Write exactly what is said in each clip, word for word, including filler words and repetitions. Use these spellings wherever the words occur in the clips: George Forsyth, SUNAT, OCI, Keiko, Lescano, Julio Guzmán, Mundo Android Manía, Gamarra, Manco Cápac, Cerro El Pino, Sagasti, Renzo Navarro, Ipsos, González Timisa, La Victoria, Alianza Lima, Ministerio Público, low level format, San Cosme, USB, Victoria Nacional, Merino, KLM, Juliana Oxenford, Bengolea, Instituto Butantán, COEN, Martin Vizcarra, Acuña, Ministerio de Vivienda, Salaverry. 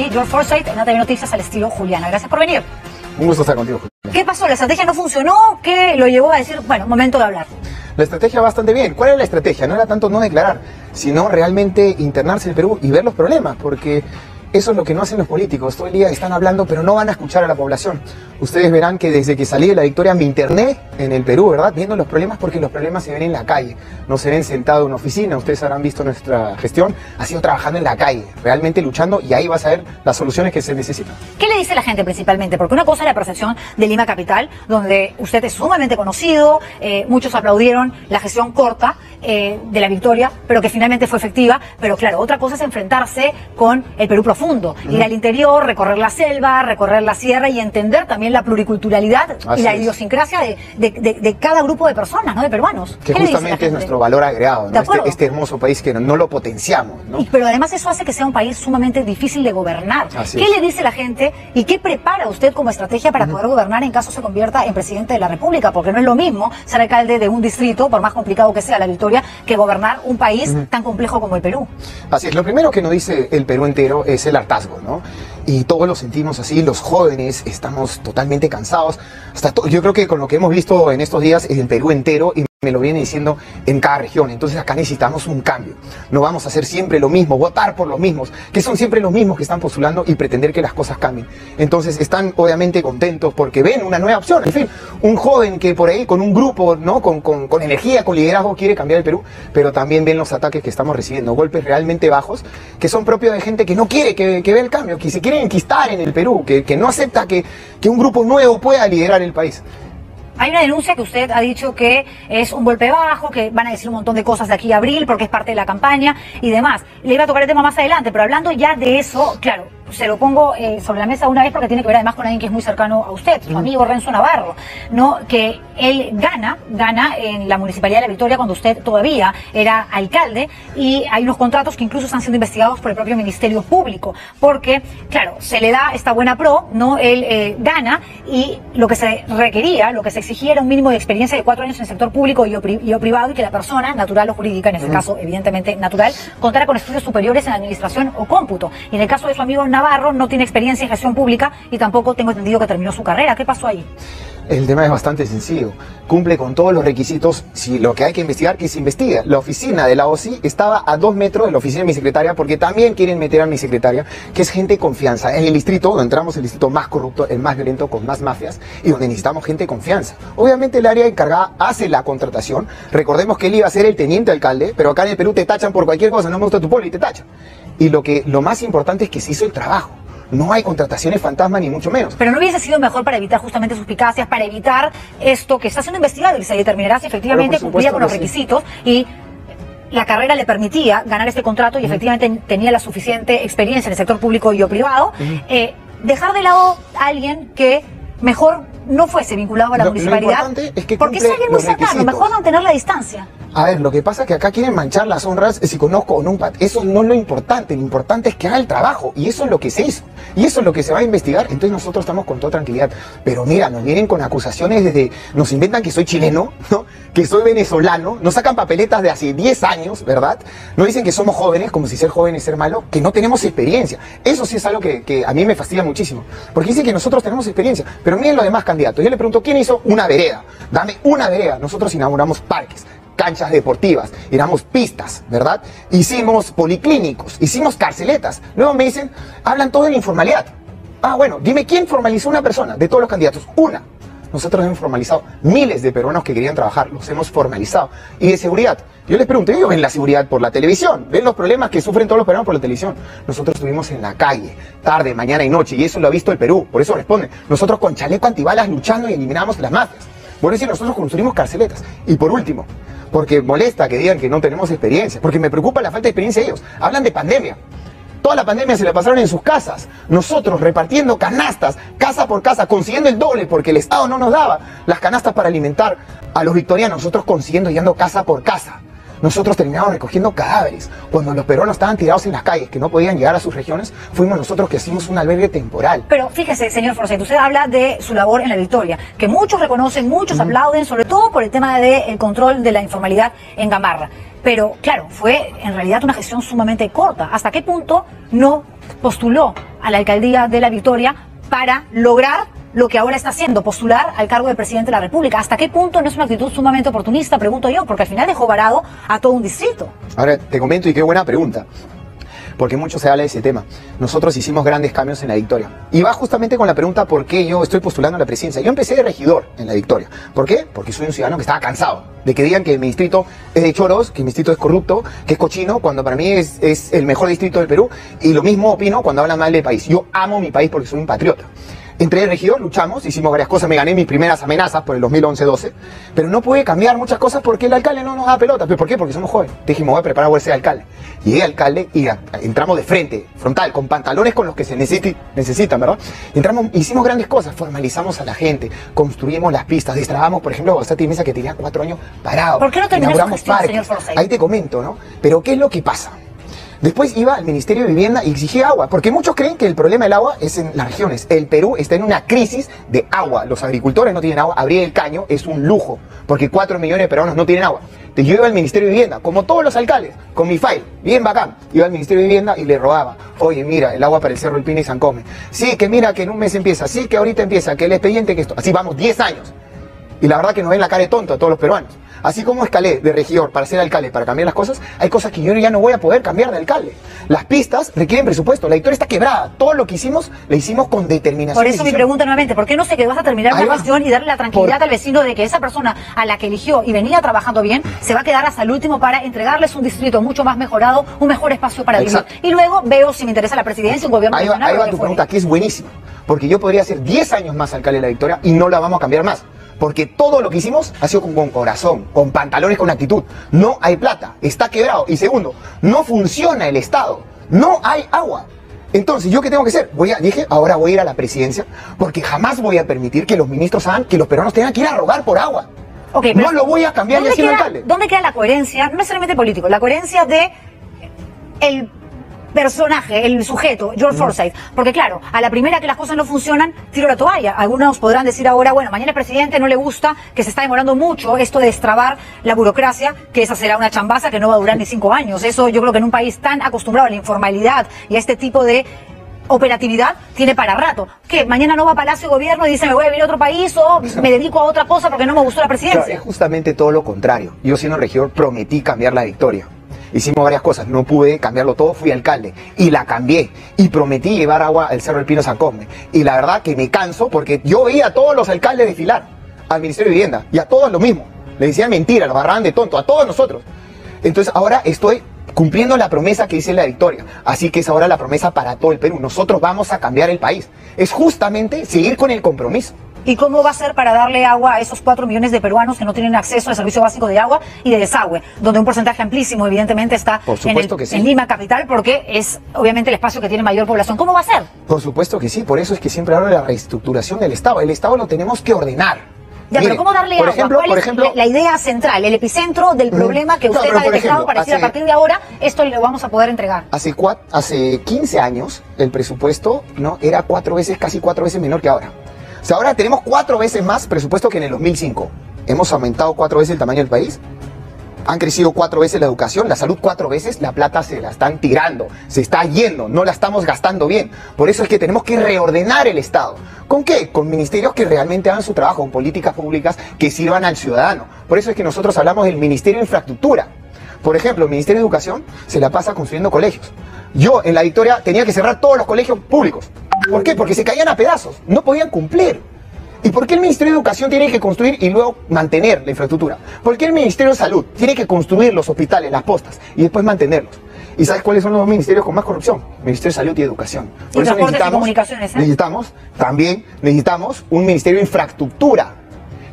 aquí George Forsyth en A T V Noticias al estilo Juliana. Gracias por venir. Un gusto estar contigo, Juliana. ¿Qué pasó? ¿La estrategia no funcionó? ¿Qué lo llevó a decir, bueno, momento de hablar? La estrategia bastante bien. ¿Cuál era la estrategia? No era tanto no declarar, sino realmente internarse en el Perú y ver los problemas, porque eso es lo que no hacen los políticos. Todo el día están hablando, pero no van a escuchar a la población. Ustedes verán que desde que salí de La Victoria me interné en el Perú, ¿verdad? Viendo los problemas, porque los problemas se ven en la calle. No se ven sentado en una oficina. Ustedes habrán visto nuestra gestión. Ha sido trabajando en la calle, realmente luchando, y ahí vas a ver las soluciones que se necesitan. ¿Qué le dice la gente principalmente? Porque una cosa es la percepción de Lima Capital, donde usted es sumamente conocido, eh, muchos aplaudieron la gestión corta eh, de La Victoria, pero que finalmente fue efectiva. Pero claro, otra cosa es enfrentarse con el Perú profundo. Profundo, ir al interior, recorrer la selva, recorrer la sierra y entender también la pluriculturalidad Así y la es. idiosincrasia de, de, de, de cada grupo de personas, ¿no? De peruanos. Que justamente es nuestro valor agregado, ¿no? este, este hermoso país que no, no lo potenciamos, ¿no? Y, pero además eso hace que sea un país sumamente difícil de gobernar. Así ¿Qué es. le dice la gente y qué prepara usted como estrategia para uh-huh. poder gobernar en caso se convierta en presidente de la República? Porque no es lo mismo ser alcalde de un distrito, por más complicado que sea La Victoria, que gobernar un país uh-huh. tan complejo como el Perú. Así es, lo primero que nos dice el Perú entero es el hartazgo, ¿no? Y todos lo sentimos así, los jóvenes estamos totalmente cansados. Hasta to yo creo que con lo que hemos visto en estos días en el Perú entero, y me lo viene diciendo en cada región, entonces acá necesitamos un cambio. No vamos a hacer siempre lo mismo, votar por los mismos, que son siempre los mismos que están postulando y pretender que las cosas cambien. Entonces están obviamente contentos porque ven una nueva opción. En fin, un joven que por ahí con un grupo, ¿no? Con, con, con energía, con liderazgo quiere cambiar el Perú, pero también ven los ataques que estamos recibiendo, golpes realmente bajos, que son propios de gente que no quiere que, que vea el cambio, que se quiere enquistar en el Perú, que, que no acepta que, que un grupo nuevo pueda liderar el país. Hay una denuncia que usted ha dicho que es un golpe bajo, que van a decir un montón de cosas de aquí a abril porque es parte de la campaña y demás. Le iba a tocar el tema más adelante, pero hablando ya de eso, claro, se lo pongo eh, sobre la mesa una vez porque tiene que ver además con alguien que es muy cercano a usted, su amigo Renzo Navarro, ¿no? Que él gana, gana en la Municipalidad de La Victoria cuando usted todavía era alcalde, y hay unos contratos que incluso están siendo investigados por el propio Ministerio Público, porque, claro, se le da esta buena pro, ¿no? Él eh, gana, y lo que se requería, lo que se exigiera un mínimo de experiencia de cuatro años en el sector público y o, pri y o privado, y que la persona, natural o jurídica, en este uh-huh. caso evidentemente natural, contara con estudios superiores en administración o cómputo. Y en el caso de su amigo Navarro, no tiene experiencia en gestión pública y tampoco tengo entendido que terminó su carrera. ¿Qué pasó ahí? El tema es bastante sencillo. Cumple con todos los requisitos. Si lo que hay que investigar, que se investiga. La oficina de la O C I estaba a dos metros de la oficina de mi secretaria, porque también quieren meter a mi secretaria, que es gente de confianza. En el distrito, donde entramos, el distrito más corrupto, el más violento, con más mafias, y donde necesitamos gente de confianza. Obviamente el área encargada hace la contratación. Recordemos que él iba a ser el teniente alcalde, pero acá en el Perú te tachan por cualquier cosa. No me gusta tu polo y te tachan. Y lo, que, lo más importante es que se hizo el trabajo. No hay contrataciones fantasma ni mucho menos. Pero ¿no hubiese sido mejor para evitar justamente suspicacias, para evitar esto que está siendo investigado y se determinará si efectivamente cumplía con los requisitos y la carrera le permitía ganar este contrato y uh-huh. efectivamente tenía la suficiente experiencia en el sector público y o privado? Uh-huh. eh, dejar de lado a alguien que mejor no fuese vinculado a la lo, municipalidad, lo es que porque es alguien muy cercano, mejor mantener la distancia. A ver, lo que pasa es que acá quieren manchar las honras si conozco o no un pat. Eso no es lo importante, lo importante es que haga el trabajo, y eso es lo que se hizo, y eso es lo que se va a investigar. Entonces nosotros estamos con toda tranquilidad, pero mira, nos vienen con acusaciones desde, nos inventan que soy chileno, ¿no? Que soy venezolano, nos sacan papeletas de hace diez años, ¿verdad? Nos dicen que somos jóvenes, como si ser joven es ser malo, que no tenemos experiencia. Eso sí es algo que, que a mí me fastidia muchísimo, porque dicen que nosotros tenemos experiencia, pero miren los demás candidatos. Yo le pregunto, ¿quién hizo una vereda? Dame una vereda. Nosotros inauguramos parques, canchas deportivas, éramos pistas, ¿verdad? Hicimos policlínicos, hicimos carceletas. Luego me dicen, hablan todo de la informalidad. Ah, bueno, dime quién formalizó una persona de todos los candidatos. Una. Nosotros hemos formalizado miles de peruanos que querían trabajar, los hemos formalizado. Y de seguridad, yo les pregunté, ellos ven la seguridad por la televisión, ven los problemas que sufren todos los peruanos por la televisión. Nosotros estuvimos en la calle, tarde, mañana y noche, y eso lo ha visto el Perú, por eso responden. Nosotros con chaleco antibalas luchando y eliminamos las mafias. Por eso nosotros construimos carceletas. Y por último, porque molesta que digan que no tenemos experiencia, porque me preocupa la falta de experiencia de ellos. Hablan de pandemia. Toda la pandemia se la pasaron en sus casas. Nosotros repartiendo canastas, casa por casa, consiguiendo el doble porque el Estado no nos daba las canastas para alimentar a los victorianos. Nosotros consiguiendo, yendo casa por casa. Nosotros terminamos recogiendo cadáveres. Cuando los peruanos estaban tirados en las calles, que no podían llegar a sus regiones, fuimos nosotros que hicimos un albergue temporal. Pero fíjese, señor Forsyth, usted habla de su labor en La Victoria, que muchos reconocen, muchos mm. aplauden, sobre todo por el tema del control de la informalidad en Gamarra. Pero claro, fue en realidad una gestión sumamente corta. ¿Hasta qué punto no postuló a la alcaldía de La Victoria para lograr lo que ahora está haciendo, postular al cargo de presidente de la República? ¿Hasta qué punto no es una actitud sumamente oportunista, pregunto yo? Porque al final dejó varado a todo un distrito. Ahora, te comento, y qué buena pregunta, porque mucho se habla de ese tema. Nosotros hicimos grandes cambios en La Victoria. Y va justamente con la pregunta por qué yo estoy postulando a la presidencia. Yo empecé de regidor en La Victoria. ¿Por qué? Porque soy un ciudadano que estaba cansado de que digan que mi distrito es de choros, que mi distrito es corrupto, que es cochino, cuando para mí es, es el mejor distrito del Perú. Y lo mismo opino cuando hablan mal del país. Yo amo mi país porque soy un patriota. Entré de regidor, luchamos, hicimos varias cosas, me gané mis primeras amenazas por el dos mil once doce, pero no pude cambiar muchas cosas porque el alcalde no nos da pelotas. ¿Por qué? Porque somos jóvenes. Dijimos, voy a preparar a ser alcalde. Llegué alcalde y a, entramos de frente, frontal, con pantalones con los que se necesite, necesitan, ¿verdad? Entramos, hicimos grandes cosas, formalizamos a la gente, construimos las pistas, destrabamos, por ejemplo, a González Timisa, que tenía cuatro años parado. ¿Por qué no terminó su gestión, señor Forsyth? Ahí te comento, ¿no? Pero ¿qué es lo que pasa? Después iba al Ministerio de Vivienda y exigía agua, porque muchos creen que el problema del agua es en las regiones. El Perú está en una crisis de agua. Los agricultores no tienen agua. Abrir el caño es un lujo, porque cuatro millones de peruanos no tienen agua. Yo iba al Ministerio de Vivienda, como todos los alcaldes, con mi file, bien bacán. Iba al Ministerio de Vivienda y le robaba. Oye, mira, el agua para el Cerro El Pino y San Cosme. Sí, que mira, que en un mes empieza. Sí, que ahorita empieza, que el expediente, que esto. Así vamos diez años. Y la verdad que nos ven la cara de tonto a todos los peruanos. Así como escalé de regidor para ser alcalde, para cambiar las cosas, hay cosas que yo ya no voy a poder cambiar de alcalde. Las pistas requieren presupuesto, la historia está quebrada. Todo lo que hicimos, lo hicimos con determinación. Por eso mi pregunta nuevamente, ¿por qué no sé que vas a terminar la gestión y darle la tranquilidad Por... al vecino de que esa persona a la que eligió y venía trabajando bien, se va a quedar hasta el último para entregarles un distrito mucho más mejorado, un mejor espacio para vivir? Y luego veo si me interesa la presidencia, un gobierno nacional. Ahí va, ahí va tu fuere. pregunta, que es buenísima, porque yo podría ser diez años más alcalde de La Victoria y no la vamos a cambiar más. Porque todo lo que hicimos ha sido con, con corazón, con pantalones, con actitud. No hay plata, está quebrado. Y segundo, no funciona el Estado, no hay agua. Entonces, ¿yo qué tengo que hacer? Voy a, dije, ahora voy a ir a la presidencia, porque jamás voy a permitir que los ministros hagan que los peruanos tengan que ir a rogar por agua. Okay, no lo voy a cambiar de alcalde. ¿Dónde queda la coherencia, no necesariamente político, la coherencia de el personaje, el sujeto, George Forsyth? Porque claro, a la primera que las cosas no funcionan, tiro la toalla. Algunos podrán decir ahora, bueno, mañana el presidente no le gusta, que se está demorando mucho esto de destrabar la burocracia, que esa será una chambaza que no va a durar ni cinco años. Eso yo creo que en un país tan acostumbrado a la informalidad y a este tipo de operatividad, tiene para rato. ¿Qué? Mañana no va a Palacio de Gobierno y dice, me voy a ir a otro país o me dedico a otra cosa porque no me gustó la presidencia. Claro, es justamente todo lo contrario. Yo siendo regidor prometí cambiar La Victoria. Hicimos varias cosas, no pude cambiarlo todo, fui alcalde y la cambié y prometí llevar agua al Cerro El Pino San Cosme. Y la verdad que me canso porque yo veía a todos los alcaldes desfilar al Ministerio de Vivienda y a todos lo mismo. Le decían mentira, los agarraban de tonto, a todos nosotros. Entonces ahora estoy cumpliendo la promesa que hice en La Victoria. Así que es ahora la promesa para todo el Perú. Nosotros vamos a cambiar el país. Es justamente seguir con el compromiso. ¿Y cómo va a ser para darle agua a esos cuatro millones de peruanos que no tienen acceso al servicio básico de agua y de desagüe? Donde un porcentaje amplísimo, evidentemente, está Por supuesto en, el, que sí. en Lima capital, porque es obviamente el espacio que tiene mayor población. ¿Cómo va a ser? Por supuesto que sí, por eso es que siempre hablo de la reestructuración del Estado. El Estado lo tenemos que ordenar. Ya, Mire, pero ¿cómo darle por agua? Ejemplo, ¿Cuál por es ejemplo, la idea central, el epicentro del problema que usted no, ha detectado ejemplo, para decir hace, a partir de ahora esto lo vamos a poder entregar? Hace, cuatro, hace quince años el presupuesto no era cuatro veces, casi cuatro veces menor que ahora. O sea, ahora tenemos cuatro veces más presupuesto que en el dos mil cinco. Hemos aumentado cuatro veces el tamaño del país. Han crecido cuatro veces la educación, la salud cuatro veces. La plata se la están tirando, se está yendo, no la estamos gastando bien. Por eso es que tenemos que reordenar el Estado. ¿Con qué? Con ministerios que realmente hagan su trabajo, con políticas públicas que sirvan al ciudadano. Por eso es que nosotros hablamos del Ministerio de Infraestructura. Por ejemplo, el Ministerio de Educación se la pasa construyendo colegios. Yo en La Victoria tenía que cerrar todos los colegios públicos. ¿Por qué? Porque se caían a pedazos, no podían cumplir. ¿Y por qué el Ministerio de Educación tiene que construir y luego mantener la infraestructura? ¿Por qué el Ministerio de Salud tiene que construir los hospitales, las postas y después mantenerlos? ¿Y sabes cuáles son los dos ministerios con más corrupción? Ministerio de Salud y Educación. Por eso necesitamos, necesitamos, también necesitamos un Ministerio de Infraestructura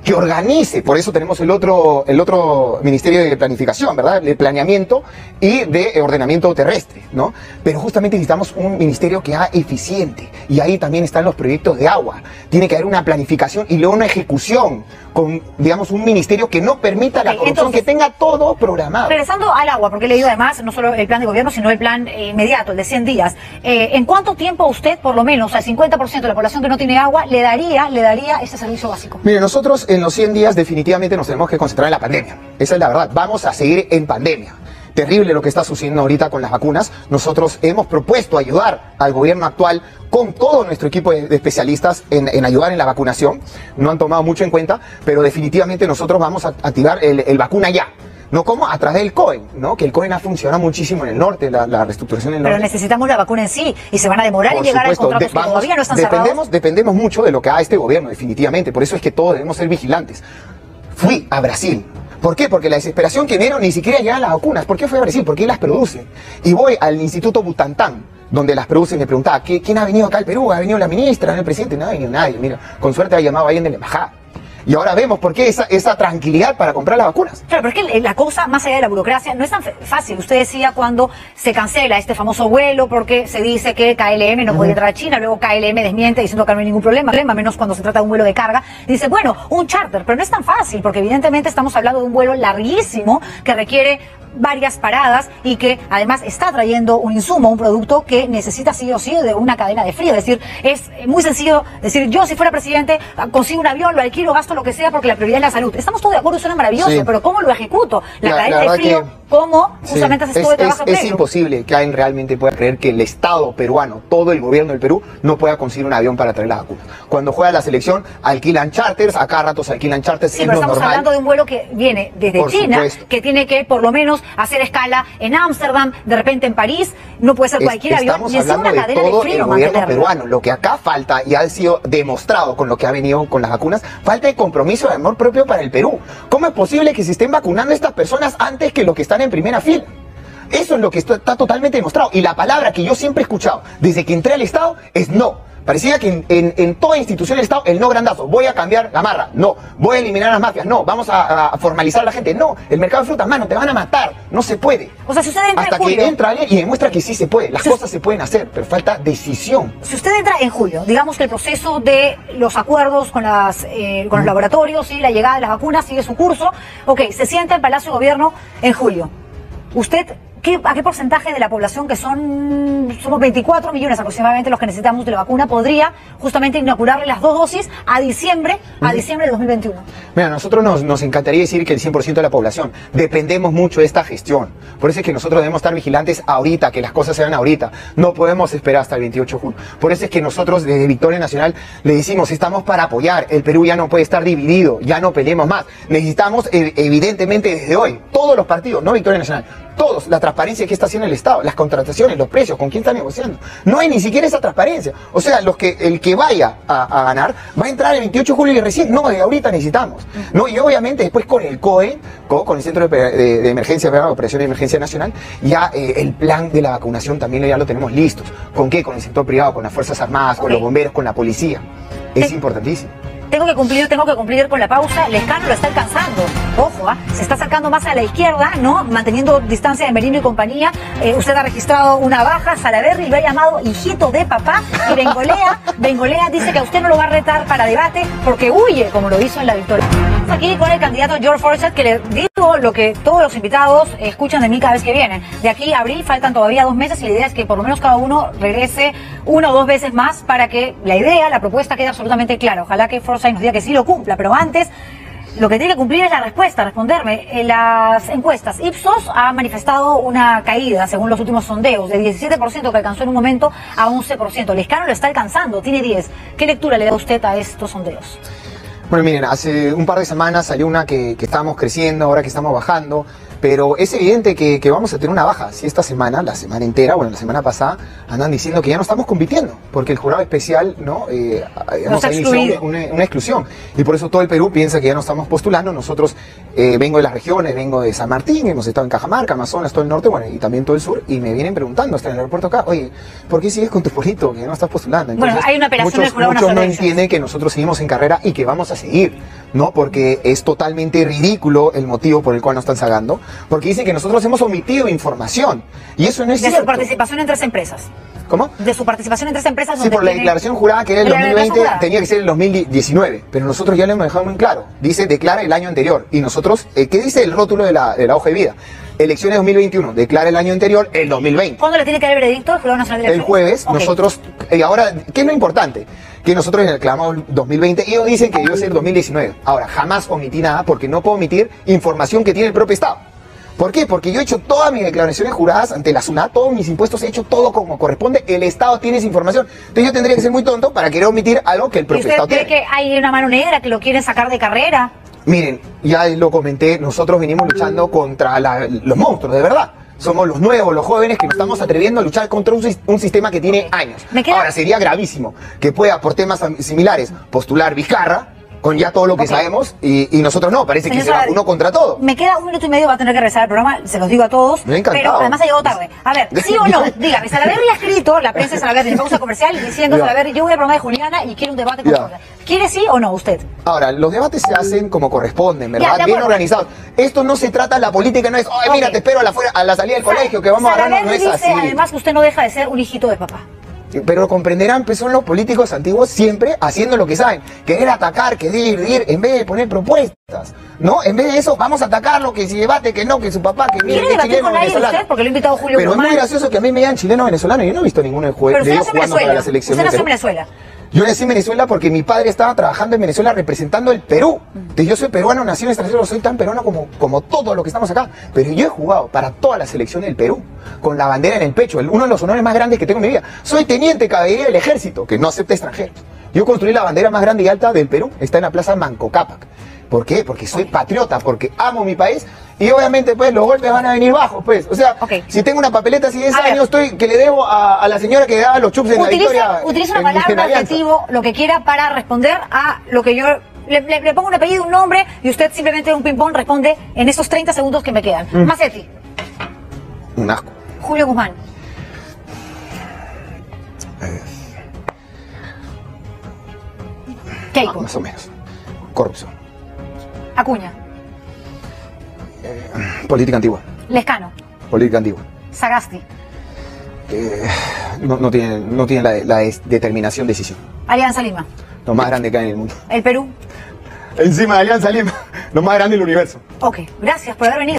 que organice. Por eso tenemos el otro, el otro Ministerio de Planificación, ¿verdad? De Planeamiento y de Ordenamiento Terrestre, ¿no? Pero justamente necesitamos un ministerio que haga eficiente. Y ahí también están los proyectos de agua. Tiene que haber una planificación y luego una ejecución con, digamos, un ministerio que no permita okay, la corrupción, entonces, que tenga todo programado. Regresando al agua, porque he leído además no solo el plan de gobierno, sino el plan eh, inmediato, el de cien días. Eh, ¿En cuánto tiempo usted, por lo menos, al cincuenta por ciento de la población que no tiene agua, le daría, le daría este servicio básico? Mire, nosotros en los cien días definitivamente nos tenemos que concentrar en la pandemia. Esa es la verdad. Vamos a seguir en pandemia. Terrible lo que está sucediendo ahorita con las vacunas. Nosotros hemos propuesto ayudar al gobierno actual con todo nuestro equipo de, de especialistas en, en ayudar en la vacunación. No han tomado mucho en cuenta, pero definitivamente nosotros vamos a activar el, el vacuna ya. No como a través del COEN, ¿no? Que el COEN ha funcionado muchísimo en el norte, la, la reestructuración en el norte. Pero necesitamos la vacuna en sí y se van a demorar por en llegar supuesto, a contratos de, vamos, que todavía no están dependemos, cerrados. Dependemos mucho de lo que haga este gobierno, definitivamente. Por eso es que todos debemos ser vigilantes. Fui a Brasil. ¿Por qué? Porque la desesperación que dieron ni siquiera llegan las vacunas. ¿Por qué fue a Brasil? Porque las producen. Y voy al Instituto Butantán, donde las producen, me preguntaba, ¿qué, ¿quién ha venido acá al Perú? ¿Ha venido la ministra? ¿El presidente? No ha venido nadie. Mira, con suerte ha llamado a alguien de la embajada. Y ahora vemos por qué esa, esa tranquilidad para comprar las vacunas. Claro, pero es que la cosa, más allá de la burocracia, no es tan fácil. Usted decía cuando se cancela este famoso vuelo porque se dice que K L M no uh-huh. puede entrar a China, luego K L M desmiente diciendo que no hay ningún problema, menos cuando se trata de un vuelo de carga. Y dice, bueno, un charter, pero no es tan fácil porque evidentemente estamos hablando de un vuelo larguísimo que requiere varias paradas y que además está trayendo un insumo, un producto que necesita sí o sí de una cadena de frío. Es decir, es muy sencillo decir, yo si fuera presidente consigo un avión, lo alquilo, gasto lo que sea porque la prioridad es la salud. Estamos todos de acuerdo, suena maravilloso, sí. Pero ¿cómo lo ejecuto? La, la cadena la de frío, que, ¿cómo justamente sí, se estuvo de trabajo? Es, es imposible que alguien realmente pueda creer que el Estado peruano, todo el gobierno del Perú, no pueda conseguir un avión para traer las vacunas. Cuando juega la selección, alquilan charters, acá a ratos alquilan charters. Sí, es pero lo estamos normal. Hablando de un vuelo que viene desde por China, supuesto. Que tiene que por lo menos hacer escala en Ámsterdam, de repente en París, no puede ser cualquier es, avión. Y es una de cadena todo de frío el gobierno mantenerlo. Peruano. Lo que acá falta, y ha sido demostrado con lo que ha venido con las vacunas, falta de compromiso de amor propio para el Perú. ¿Cómo es posible que se estén vacunando estas personas antes que los que están en primera fila? Eso es lo que está, está totalmente demostrado. Y la palabra que yo siempre he escuchado desde que entré al Estado es no. Parecía que en, en, en toda institución del Estado, el no grandazo, voy a cambiar Gamarra, no, voy a eliminar las mafias, no, vamos a, a formalizar a la gente, no, el mercado de frutas, mano, te van a matar, no se puede. O sea, si usted entra hasta en julio, que entra alguien y demuestra que sí se puede, las si cosas se pueden hacer, pero falta decisión. Si usted entra en julio, digamos que el proceso de los acuerdos con, las, eh, con los laboratorios y la llegada de las vacunas sigue su curso, ok, se sienta en Palacio de Gobierno en julio, usted... ¿Qué, ¿A qué porcentaje de la población, que son somos veinticuatro millones aproximadamente los que necesitamos de la vacuna, podría justamente inaugurarle las dos dosis a diciembre, a diciembre de dos mil veintiuno? Mira, nosotros nos, nos encantaría decir que el cien por ciento de la población, dependemos mucho de esta gestión. Por eso es que nosotros debemos estar vigilantes ahorita, que las cosas se hagan ahorita. No podemos esperar hasta el veintiocho de junio. Por eso es que nosotros desde Victoria Nacional le decimos, estamos para apoyar. El Perú ya no puede estar dividido, ya no peleemos más. Necesitamos evidentemente desde hoy, todos los partidos, no Victoria Nacional, todos, la transparencia que está haciendo el Estado, las contrataciones, los precios, con quién está negociando. No hay ni siquiera esa transparencia. O sea, los que, el que vaya a, a ganar va a entrar el veintiocho de julio y recién, no, de ahorita necesitamos. No, y obviamente después con el COE, con el Centro de, de, de Emergencia, Operación de Emergencia Nacional, ya eh, el plan de la vacunación también ya lo tenemos listos. ¿Con qué? Con el sector privado, con las Fuerzas Armadas, con okay. los bomberos, con la policía. Es sí. importantísimo. Tengo que cumplir, tengo que cumplir con la pausa. Lescano lo está alcanzando. Ojo, ¿eh? Se está acercando más a la izquierda, ¿no? Manteniendo distancia de Merino y compañía. Eh, usted ha registrado una baja. Salaverry lo ha llamado hijito de papá. Y Bengolea, Bengolea dice que a usted no lo va a retar para debate porque huye, como lo hizo en La Victoria. Estamos aquí con el candidato George Forsyth, que le digo lo que todos los invitados escuchan de mí cada vez que vienen. De aquí a abril faltan todavía dos meses y la idea es que por lo menos cada uno regrese una o dos veces más para que la idea, la propuesta quede absolutamente clara. Ojalá que Forsyth y nos diga que sí lo cumpla, pero antes lo que tiene que cumplir es la respuesta, responderme. En las encuestas, Ipsos ha manifestado una caída, según los últimos sondeos, de diecisiete por ciento que alcanzó en un momento a once por ciento. Lescano lo está alcanzando, tiene diez. ¿Qué lectura le da usted a estos sondeos? Bueno, miren, hace un par de semanas salió una que, que estábamos creciendo, ahora que estamos bajando, pero es evidente que, que vamos a tener una baja. Si esta semana, la semana entera, bueno, la semana pasada, andan diciendo que ya no estamos compitiendo, porque el jurado especial, ¿no? Eh, hemos una, una exclusión. Y por eso todo el Perú piensa que ya no estamos postulando. Nosotros, eh, vengo de las regiones, vengo de San Martín, hemos estado en Cajamarca, Amazonas, todo el norte, bueno, y también todo el sur, y me vienen preguntando hasta en el aeropuerto acá, oye, ¿por qué sigues con tu polito que ya no estás postulando? Entonces, bueno, hay una operación del jurado. Muchos no entienden que nosotros seguimos en carrera y que vamos a seguir. ¿no? Porque es totalmente ridículo el motivo por el cual nos están sacando, porque dicen que nosotros hemos omitido información, y eso no es cierto. De su participación en tres empresas. ¿Cómo? De su participación en tres empresas. Sí, por la declaración jurada que era el dos mil veinte, tenía que ser el dos mil diecinueve, pero nosotros ya lo hemos dejado muy claro. Dice, declara el año anterior, y nosotros, eh, ¿qué dice el rótulo de la, de la hoja de vida? Elecciones dos mil veintiuno, declara el año anterior, el dos mil veinte. ¿Cuándo le tiene que dar el veredicto al Jurado Nacional de Elecciones? El jueves, okay. Nosotros, y ahora, ¿qué es lo importante? Que nosotros reclamamos dos mil veinte, y ellos dicen que debió ser dos mil diecinueve. Ahora, jamás omití nada porque no puedo omitir información que tiene el propio Estado. ¿Por qué? Porque yo he hecho todas mis declaraciones juradas ante la SUNAT, todos mis impuestos, he hecho todo como corresponde, el Estado tiene esa información. Entonces yo tendría que ser muy tonto para querer omitir algo que el propio Estado tiene. ¿Y usted cree que hay una mano negra que lo quieren sacar de carrera? Miren, ya lo comenté, nosotros venimos luchando contra la, los monstruos, de verdad. Somos los nuevos, los jóvenes que nos estamos atreviendo a luchar contra un, un sistema que tiene años. Ahora, sería gravísimo que pueda, por temas similares, postular Vizcarra, con ya todo lo que okay. sabemos, y, y nosotros no, parece Señor que Salaverry, se va uno contra todo. Me queda un minuto y medio, va a tener que regresar al programa, se los digo a todos, me pero además ha llegado tarde. A ver, sí o no, dígame, Salaverry ha escrito, la prensa de Salaverry, en pausa comercial, diciendo, yeah. Salaverry, yo voy al programa de Juliana y quiero un debate con yeah. ¿Quiere sí o no usted? Ahora, los debates se hacen como corresponden, ¿verdad? Yeah, bien organizados. Esto no se trata, la política no es, ay, mira, okay. te espero a la, fuera, a la salida del colegio, que vamos Salaverry a hablar, no es dice, así. Además, usted no deja de ser un hijito de papá. Pero comprenderán, pues son los políticos antiguos siempre haciendo lo que saben, querer atacar, querer ir, en vez de poner propuestas, ¿no? En vez de eso, vamos a atacar lo que se debate, que no, que su papá, que mire, que chileno venezolano. Porque lo he invitado Julio Guzmán. Pero es muy gracioso que a mí me digan chileno venezolano, yo no he visto ninguno de ellos jugando para la selección. ¿Usted nació en Venezuela? Yo nací en Venezuela porque mi padre estaba trabajando en Venezuela representando el Perú. Entonces yo soy peruano, nací en extranjero, soy tan peruano como, como todos los que estamos acá. Pero yo he jugado para toda la selección del Perú, con la bandera en el pecho, uno de los honores más grandes que tengo en mi vida. Soy teniente caballería del ejército, que no acepta extranjeros. Yo construí la bandera más grande y alta del Perú, está en la plaza Manco Cápac. ¿Por qué? Porque soy okay. patriota, porque amo mi país y obviamente pues los golpes van a venir bajos, pues. O sea, okay. si tengo una papeleta así de ese año estoy que le debo a, a la señora que daba los chups en utilice, la Victoria. Utiliza una palabra, un adjetivo, lo que quiera para responder a lo que yo... Le, le, le pongo un apellido, un nombre y usted simplemente un ping-pong responde en esos treinta segundos que me quedan. Mm. Macetti. Un asco. Julio Guzmán. Eh. Keiko. Ah, más o menos. Corrupción. Acuña. Eh, política antigua. Lescano. Política antigua. Sagasti. Eh, no, no tiene, no tiene la, la determinación, decisión. Alianza Lima. Lo más grande que hay en el mundo. El Perú. Encima de Alianza Lima. Lo más grande del universo. Ok, gracias por haber venido.